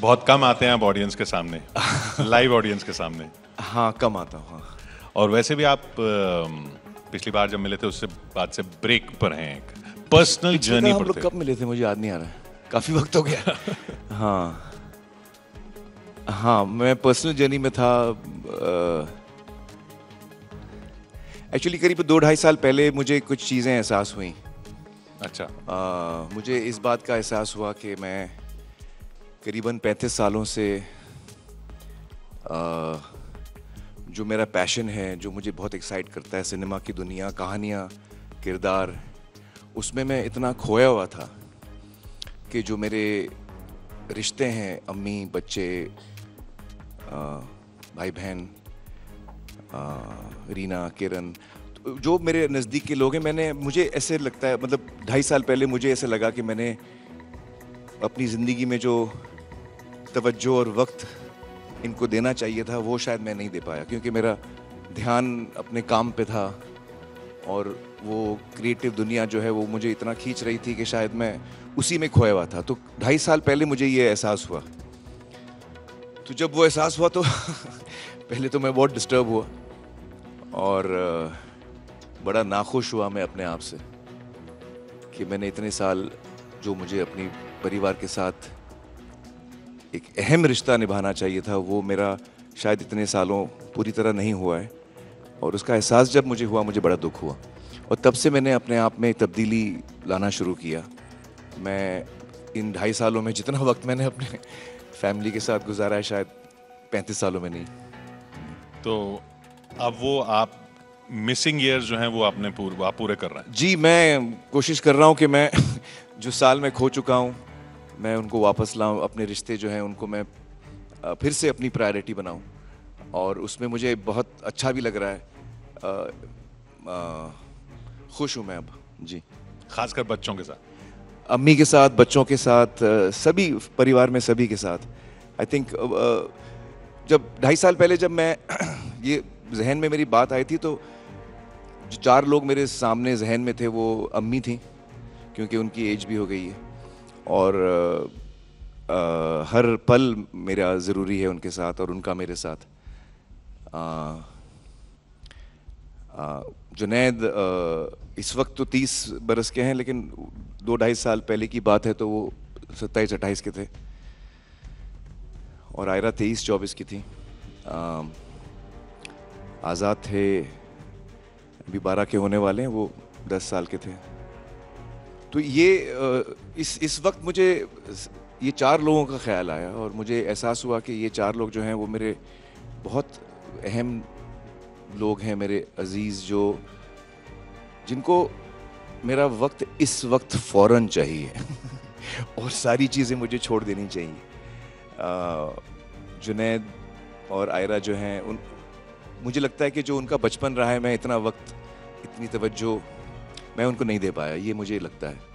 बहुत कम आते हैं आप ऑडियंस के सामने, लाइव ऑडियंस के सामने। हाँ, कम आता हूँ। और वैसे भी आप पिछली बार जब मिले थे उससे बाद से ब्रेक पर हैं, पर्सनल जर्नी पर। हम लोग कब मिले थे मुझे याद नहीं आ रहा है, काफी वक्त हो गया। हाँ हाँ, मैं पर्सनल जर्नी में था एक्चुअली। करीब 2-2.5 साल पहले मुझे कुछ चीज़ें एहसास हुई। अच्छा। मुझे इस बात का एहसास हुआ कि मैं करीबन 35 सालों से जो मेरा पैशन है, जो मुझे बहुत एक्साइट करता है, सिनेमा की दुनिया, कहानियाँ, किरदार, उसमें मैं इतना खोया हुआ था कि जो मेरे रिश्ते हैं, अम्मी, बच्चे, भाई बहन, रीना, किरण, जो मेरे नज़दीक के लोग हैं, मुझे ऐसे लगता है, मतलब 2.5 साल पहले मुझे ऐसे लगा कि मैंने अपनी ज़िंदगी में जो तवज्जो और वक्त इनको देना चाहिए था वो शायद मैं नहीं दे पाया, क्योंकि मेरा ध्यान अपने काम पे था और वो क्रिएटिव दुनिया जो है वो मुझे इतना खींच रही थी कि शायद मैं उसी में खोया हुआ था। तो 2.5 साल पहले मुझे ये एहसास हुआ। तो जब वो एहसास हुआ तो पहले तो मैं बहुत डिस्टर्ब हुआ और बड़ा नाखुश हुआ मैं अपने आप से कि मैंने इतने साल जो मुझे अपनी परिवार के साथ एक अहम रिश्ता निभाना चाहिए था वो मेरा शायद इतने सालों पूरी तरह नहीं हुआ है। और उसका एहसास जब मुझे हुआ मुझे बड़ा दुख हुआ और तब से मैंने अपने आप में तब्दीली लाना शुरू किया। मैं इन 2.5 सालों में जितना वक्त मैंने अपने फैमिली के साथ गुजारा है शायद 35 सालों में नहीं। तो अब वो आप मिसिंग ईयर्स जो हैं वो आपने पूरे कर रहे हैं? जी, मैं कोशिश कर रहा हूँ कि मैं जो साल में खो चुका हूँ मैं उनको वापस लाऊँ, अपने रिश्ते जो हैं उनको मैं फिर से अपनी प्रायोरिटी बनाऊँ और उसमें मुझे बहुत अच्छा भी लग रहा है। खुश हूँ मैं अब। जी, खासकर बच्चों के साथ, अम्मी के साथ, बच्चों के साथ, सभी परिवार में सभी के साथ। आई थिंक जब 2.5 साल पहले जब मैं ये जहन में मेरी बात आई थी तो जो 4 लोग मेरे सामने जहन में थे वो अम्मी थी, क्योंकि उनकी एज भी हो गई है और हर पल मेरा ज़रूरी है उनके साथ और उनका मेरे साथ। जुनेद इस वक्त तो 30 बरस के हैं, लेकिन 2-2.5 साल पहले की बात है तो वो 27-28 के थे और आयरा 23-24 की थी। आज़ाद थे, अभी 12 के होने वाले हैं, वो 10 साल के थे। तो ये इस वक्त मुझे ये 4 लोगों का ख्याल आया और मुझे एहसास हुआ कि ये 4 लोग जो हैं वो मेरे बहुत अहम लोग हैं, मेरे अजीज़, जो जिनको मेरा वक्त इस वक्त फ़ौरन चाहिए और सारी चीज़ें मुझे छोड़ देनी चाहिए। जुनेद और आयरा जो हैं मुझे लगता है कि जो उनका बचपन रहा है मैं इतना वक्त, इतनी तवज्जो मैं उनको नहीं दे पाया, ये मुझे लगता है।